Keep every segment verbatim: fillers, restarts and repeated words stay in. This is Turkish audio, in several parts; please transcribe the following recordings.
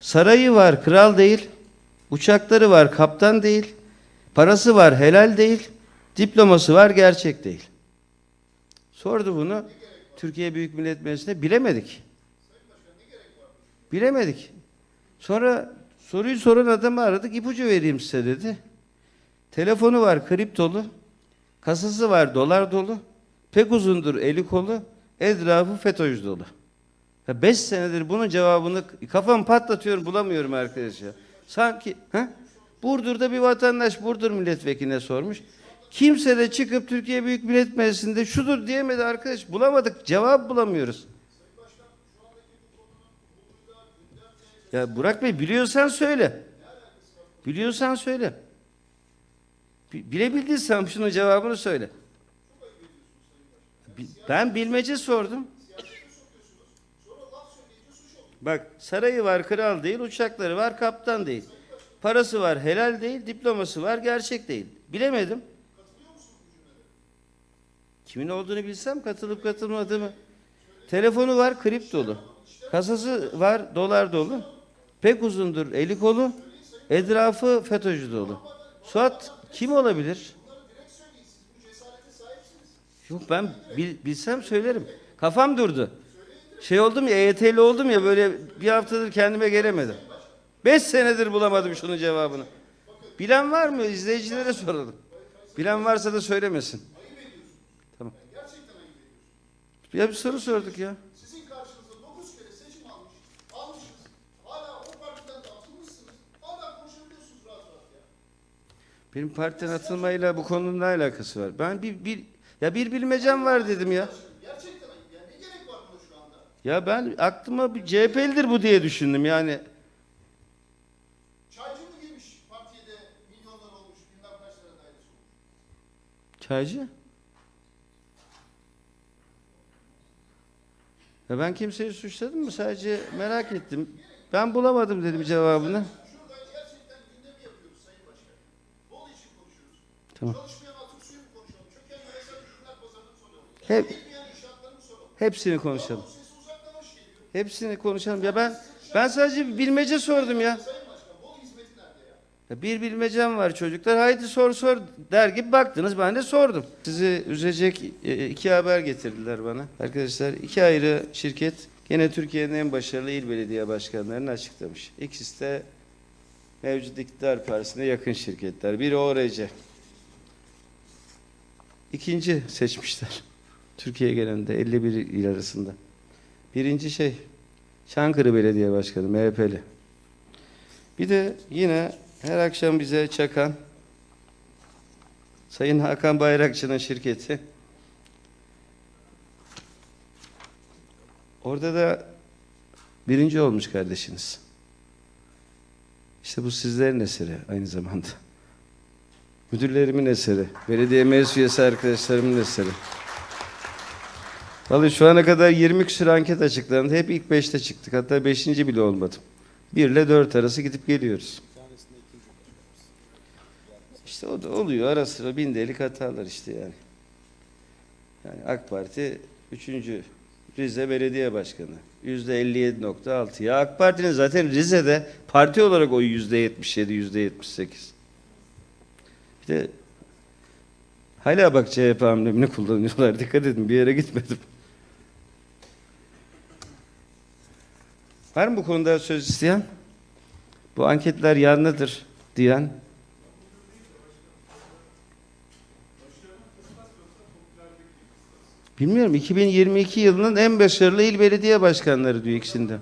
Sarayı var, kral değil. Uçakları var, kaptan değil. Parası var, helal değil. Diploması var, gerçek değil. Sordu bunu Türkiye Büyük Millet Meclisi'ne. Bilemedik. Bilemedik. Sonra soruyu soran adamı aradık. İpucu vereyim size dedi. Telefonu var, kriptolu. Kasası var, dolar dolu. Pek uzundur eli kolu. Etrafı FETÖ'cü dolu. Ya beş senedir bunun cevabını kafam patlatıyorum, bulamıyorum arkadaşlar. Sanki he? Burdur'da bir vatandaş Burdur milletvekiline sormuş. Kimse de çıkıp Türkiye Büyük Millet Meclisi'nde şudur diyemedi arkadaş. Bulamadık, cevap bulamıyoruz. Ya Burak Bey, biliyorsan söyle. Biliyorsan söyle. Bilebildiysen şunun cevabını söyle. Ben bilmece sordum. Bak, sarayı var, kral değil, uçakları var, kaptan değil. Parası var, helal değil, diploması var, gerçek değil. Bilemedim. Kimin olduğunu bilsem katılıp katılmadığımı. Telefonu var, kriptolu. Kasası var, dolar dolu. Pek uzundur eli kolu. Etrafı FETÖ'cü dolu. Suat kim olabilir? Yok, ben bil, bilsem söylerim. Kafam durdu. Şey oldum ya, E Y T'li oldum ya, böyle bir haftadır kendime gelemedim. Beş senedir bulamadım şunun cevabını. Bilen var mı? İzleyicilere soralım. Bilen varsa da söylemesin. Tamam. Ya bir soru sorduk ya. Sizin karşınızda dokuz kere seçim almış, almışsınız. Hala o partiden de atılmışsınız. Hala konuşabiliyorsunuz rahat rahat ya. Benim partiden atılmayla bu konunun ne alakası var? Ben bir, bir ya bir bilmecem var dedim ya. Ya ben aklıma bir C H P'lidir bu diye düşündüm yani. Çaycı mı girmiş partiye de milyonlar olmuş, bilmem kaç tane dairesi olmuş. Çaycı? Ya ben kimseyi suçladım mı? Sadece merak ettim. Ben bulamadım dedim cevabını. Şurada gerçekten gündemi yapıyoruz Sayın Başkan. Bol için konuşuyoruz. Tamam. Çalışmayan altın suyu mu konuşalım? Çöken mesela ürünler pazarını soralım. Hep, hepsini konuşalım. Hepsini konuşalım. Ya ben ben sadece bir bilmece sordum ya. Ya bir bilmecem var çocuklar. Haydi sor sor der gibi baktınız. Ben de sordum. Sizi üzecek iki haber getirdiler bana. Arkadaşlar, iki ayrı şirket gene Türkiye'nin en başarılı il belediye başkanlarını açıklamış. İkisi de mevcut iktidar partisine yakın şirketler. Biri O R C. İkinci seçmişler. Türkiye genelinde elli bir il arasında. Birinci şey, Çankırı Belediye Başkanı, M H P'li. Bir de yine her akşam bize çakan Sayın Hakan Bayrakçı'nın şirketi. Orada da birinci olmuş kardeşiniz. İşte bu sizlerin eseri aynı zamanda. Müdürlerimin eseri, belediye meclis üyesi arkadaşlarımın eseri. Vallahi şu ana kadar yirmi küsur anket açıklandı. Hep ilk beşte çıktık. Hatta beşinci bile olmadım. Bir ile dört arası gidip geliyoruz. İşte o da oluyor. Ara sıra bin delik hatalar işte yani. Yani AK Parti üçüncü Rize Belediye Başkanı. Yüzde elli yedi nokta altı. Ya AK Parti'nin zaten Rize'de parti olarak oyu yüzde yetmiş yedi, yüzde yetmiş sekiz. Bir de hala bak C H P amblemini kullanıyorlar. Dikkat edin, bir yere gitmedim. Var mı bu konuda söz isteyen? Bu anketler yanlıdır diyen? Bilmiyorum. iki bin yirmi iki yılının en başarılı il belediye başkanları diyor ikisinde.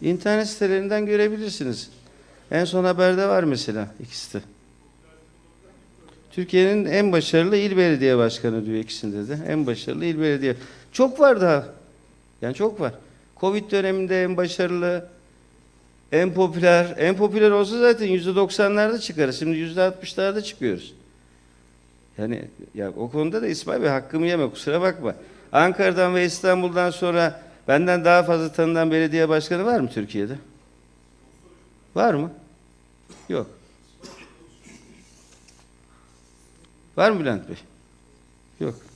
İnternet sitelerinden görebilirsiniz. En son haberde var mesela ikisi de. Türkiye'nin en başarılı il belediye başkanı diyor ikisinde de. En başarılı il belediye. Çok var daha. Yani çok var. Covid döneminde en başarılı, en popüler. En popüler olsa zaten yüzde doksanlarda çıkarız. Şimdi yüzde altmışlarda çıkıyoruz. Yani ya o konuda da İsmail Bey hakkımı yeme, kusura bakma. Ankara'dan ve İstanbul'dan sonra benden daha fazla tanınan belediye başkanı var mı Türkiye'de? Var mı? Yok. Var mı Bülent Bey? Yok.